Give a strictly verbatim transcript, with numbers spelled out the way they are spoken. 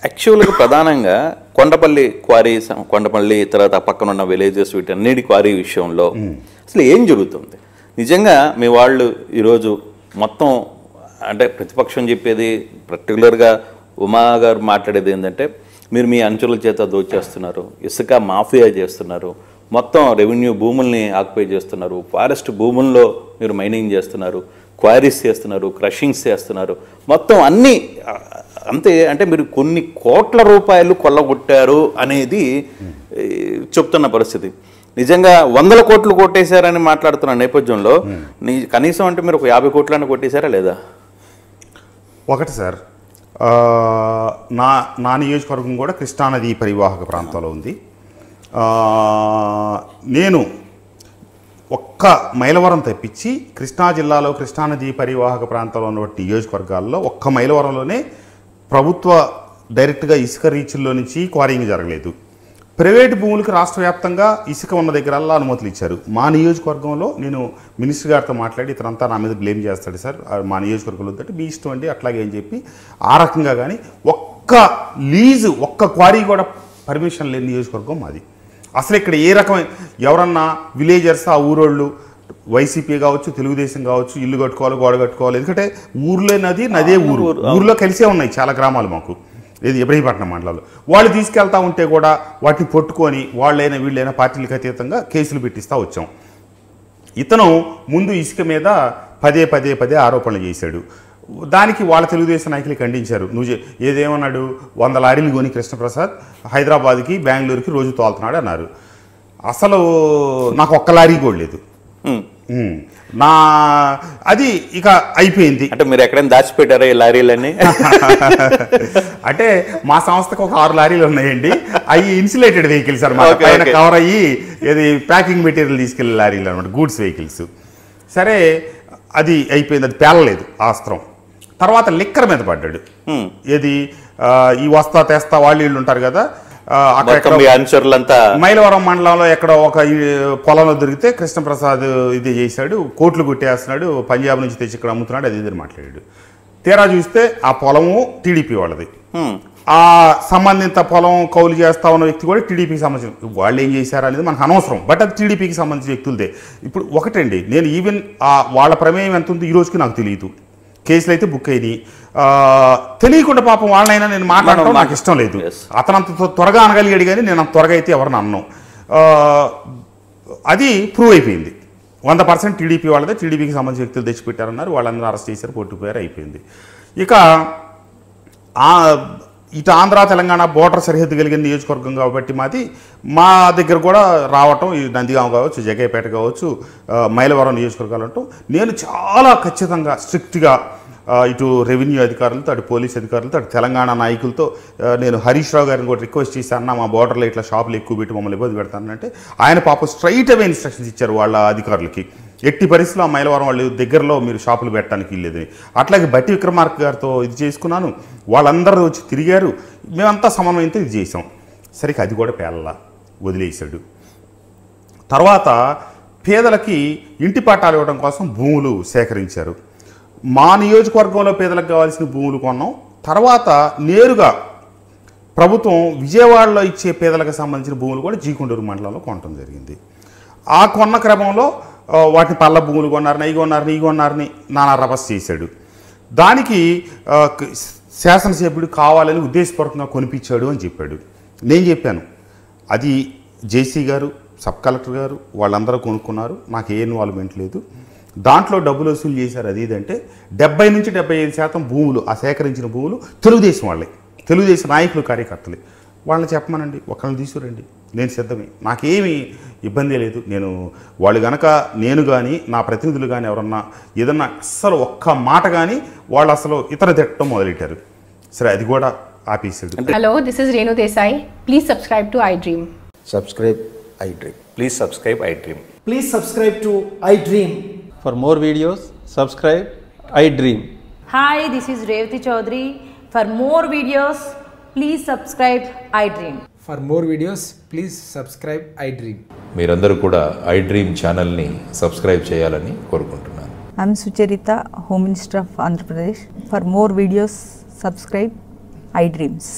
Actually, Pradhananga, Kondapalli quarries, Kondapalli, Tarata Pakana villages with a need quarry shown low. Slay Enjurutum. Nijanga, me Waldu, Iroju, Maton, and a Pritipakshan Jipedi, particularga, Umagar, Matade in the tape, Mirmi Anchul Cheta do Chestunaro, Isaka Mafia Chestunaro, Maton, revenue boomly, Akpe Chestunaro, forest boomunlo, your mining Chestunaru, quarries Chestunaru, crushing Chestunaru, Maton, Anni. అంతే అంటే మీరు కొన్ని కోట్ల రూపాయలు కొల్లగొట్టారు అనేది చెప్తున్న పరిస్థితి నిజంగా వందల కోట్లు కొట్టేశారని మాట్లాడుతున్న నేపథ్యంలో కనీసం అంటే మీరు ఒక యాభై కోట్లను కొట్టేశారా లేదా ఒకటి సార్ నా నా నియోజకవర్గం కూడా కృష్ణా నది పరివాహక ప్రాంతంలో ఉంది నేను ఒక్క మైలవరం తప్పించి కృష్ణా జిల్లాలో కృష్ణా నది పరివాహక ప్రాంతంలో ఉన్న నియోజకవర్గాల్లో ఒక్క మైలవరంలోనే Pravutva directly Iska reach Lonichi, quarrying Jarledu. Private Bulk Rastraptanga, Isika on the Gralla and Motlicher. Manius Corgolo, Nino, Ministry Gartha Matladi, Tranta, Amid Blame Jasser, or Manius Corgolo, that beast twenty at Laga N J P, Arakingagani, Waka lease, Waka quarry got a permission lend News Corgomadi. Asrek Yaurana, villagers are Urolu. Y C P Gauchu, Teludation Gauchu, Illu got call, God got call, Elkate, Urle Nadi, Nade Uru, Urla Kelsiona, Chalagramal Maku, the Ebripatna Mandala. While these Kalta Untegoda, what you put Koni, Walla and Villa and a party Katanga, case will be Tistaucho. Itano, Mundu Iskemeda, Pade Pade Pade Aropana Yesedu. Daniki Walla Teludation I click and Dincheru, Nuje, Yedeonadu, Wandalari Goni Krishna Prasad, Hyderabadki, Bangalore, Roju Taltana Naru. Asalo Nakokalari Goledu. నా అది ఇక అయిపోయింది అంటే మీరు ఎక్కడ దాచి పెట్టారా ఈ లారీలని అంటే మా సంస్థకు ఒక ఆరు లారీలు ఉన్నాయండి అవి ఇన్సులేటెడ్ వెహికల్స్ అన్నమాట పైన కవర్ అయ్యి ఏది ప్యాకింగ్ మెటీరియల్ తీసుకెళ్లే లారీలు అన్నమాట గూడ్స్ వెహికల్స్ సరే అది అయిపోయింది అది పేలలేదు ఆస్త్రం తర్వాత లిక్కర్ మీద పడ్డాడు ఏది ఈ వస్తా తెస్తా వాళ్ళు వీళ్ళు ఉంటారు కదా Mylavaram Mandalamlo ekkada oka polamlo dorigite Krishna Prasad idi chesadu kotlu kottestunadu Punjab nunchi techi ikkada ammutunnadu adhi idhi matladadu Tera chuste aa polamu T D P valladi aa sambandhita polam kaulu chestha unna vyakti kuda T D P ki sambandhinchindi vallu em chesaru anedi manaku anawasaram but adi T D P ki sambandhinchina vyaktulde ippudu okatandi nenu even aa valla prameyam enta undo ee rojiki naaku teliyadu కేసులు అయితే book అయినాయి తెలియకుండా పాపం వాళ్ళైనా నేను మాట్లాడడం నాకు ఇష్టం లేదు అతనంత త్వరగా అనగలిగాడు కానీ నేను అంత త్వరగా అయితే ఎవరిని అన్నాను అది ప్రూవ్ అయిపోయింది వంద పర్సెంట్ టీడీపీ వాళ్ళదే టీడీపీకి సంబంధించిన వ్యక్తులు తెచ్చిపెట్టారన్నారు వాళ్ళందరూ అరెస్ట్ చేశారు కొట్టుపోయారు అయిపోయింది ఇక ఇటు ఆంధ్ర తెలంగాణ బోర్డర్ సరిహద్దు కలిగిన నియోజకవర్గం కాబట్టి మాది మా దగ్గర కూడా రావటం ఈ నందిగాం కావచ్చు జగైపేట కావచ్చు మైలవరం నియోజకవర్గాలు అంటూ నేను చాలా ఖచ్చితంగా స్ట్రిక్ట్గా ఇటు రెవెన్యూ అధికారులతో అటు పోలీస్ అధికారులతో అటు తెలంగాణ నాయకులతో నేను హరీష్ రావు గారిని కూడా రిక్వెస్ట్ చేశాను మా బోర్డర్లో ఇట్లా షాపులు ఎక్కువ పెట్టి మమ్మల్ని ఇబ్బంది పెడతానంటే ఆయన పాపం స్ట్రైట్ అవే ఇన్స్ట్రక్షన్స్ ఇచ్చారు వాళ్ళ అధికారులకి ఎట్టి పరిస్థితుల్లో మైలవరం వాళ్ళు దగ్గరలో మీరు షాపులు పెట్టడానికి లేదు అట్లాగే బట్టి విక్రమార్క గారితో ఇది చేసుకున్నాను వాళ్ళందరూ వచ్చి తిరిగారు మేమంతా సమన్వయంతో ఇది చేసాం సరికి అది కూడా పేలలా వదిలేశాడు తర్వాత పేదలకి ఇంటి పట్టాలు ఇవ్వడం కోసం భూములు సేకరించారు మా నియోజకవర్గంలో పేదలకు కావాల్సిన భూములు కొన్నాం తర్వాత నేరుగా ప్రభుత్వం విజయవాడలో ఇచ్చే పేదలకు సంబంధించిన భూములు కూడా జీకొండూరు మండలంలో కొనడం జరిగింది ఆ కొన్న క్రమంలో వాటిని పళ్ళ భూములు కొన్నారని అవి కొన్నారని ఈ కొన్నారని నానా రపస్ చేశాడు దానికి శాసనసభ్యుడు కావాలని ఉద్దేశపూర్వకంగా కొనిపించాడు అని చెప్పాడు నేను చెప్పాను అది జేసీ గారు సబ్ కలెక్టర్ గారు వాళ్ళందరూ కొనుక్కున్నారు నాకు ఏ ఇన్వాల్వ్మెంట్ లేదు దాంట్లో డబ్బులు వసూలు చేశారు అది ఇదంటే డెబ్బై నుంచి డెబ్బై ఐదు శాతం భూములు ఆ సేకరించిన భూములు తెలుగుదేశం వాళ్ళే తెలుగుదేశం నాయకులు కార్యకర్తలే వాళ్ళని చెప్పమనండి ఒకళ్ళని తీసుకురండి నేను సిద్ధమే నాకేమీ ఇబ్బంది లేదు నేను వాళ్ళు గనక నేను కానీ నా ప్రతినిధులు కానీ ఎవరన్నా ఏదన్నా అసలు ఒక్క మాట కానీ వాళ్ళు అసలు ఇతర తిట్టడం మొదలెట్టారు సరే అది కూడా ఆపేసాడు hello this is Renu Desai please subscribe to iDream subscribe iDream please subscribe iDream please subscribe to iDream for more videos subscribe iDream hi this is Revathi Chowdary for more videos please subscribe iDream For more videos, please subscribe iDream. Meerandaru kuda iDream channel ni subscribe cheyalani korukuntunnanu. I am Sucharita, Home Minister of Andhra Pradesh. For more videos, subscribe iDreams.